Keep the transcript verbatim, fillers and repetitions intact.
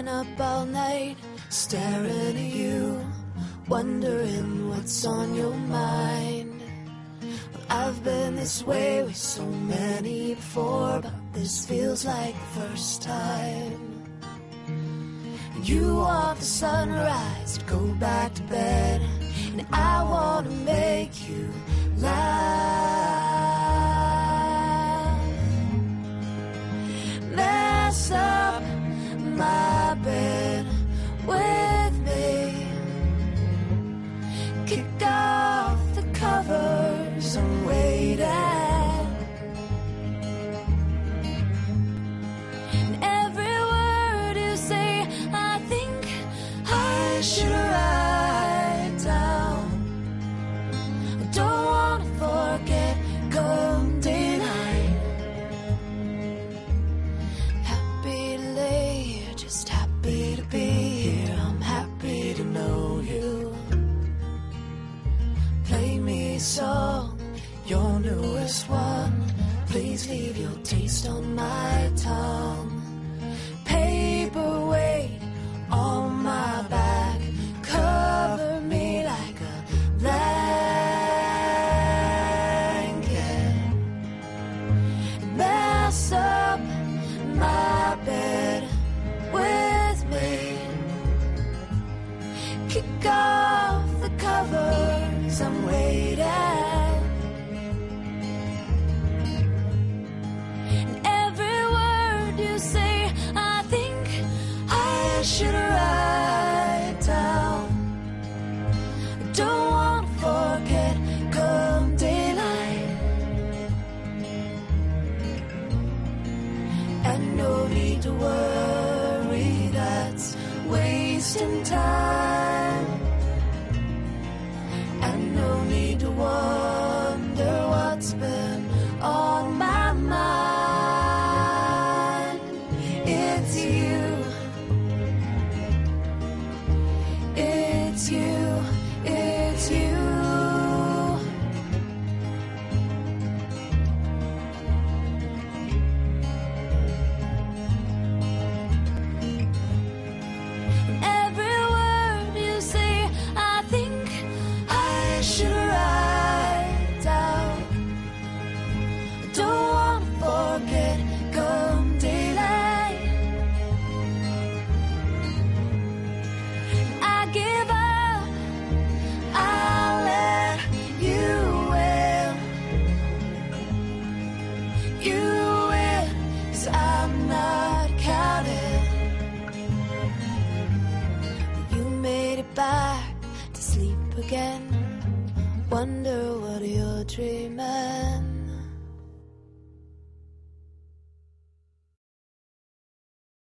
been up all night staring at you, wondering what's on your mind. Well, I've been this way with so many before, but this feels like the first time. And you want the sunrise to go back to bed, and I want to make you laugh. Mess up my bed with me, kick off the covers and wait out. And every word you say, I think I should write down. I don't want to forget come daylight. Happy to lay here, just happy to be here. I'm happy to know you. Play me a song, your newest one. Please leave your taste on my tongue. Paperweight on my back, cover me like a blanket. Mess up my bed with me, kick off the covers, I'm waiting. I should write down. I don't want to forget come daylight. And no need to worry, that's wasting time. And no need to wonder what's been on my mind. It's you. It's you, it's you. Every word you say, I think I should write down. I don't want to forget come daylight. I give up. Back to sleep again, wonder what you're dreaming.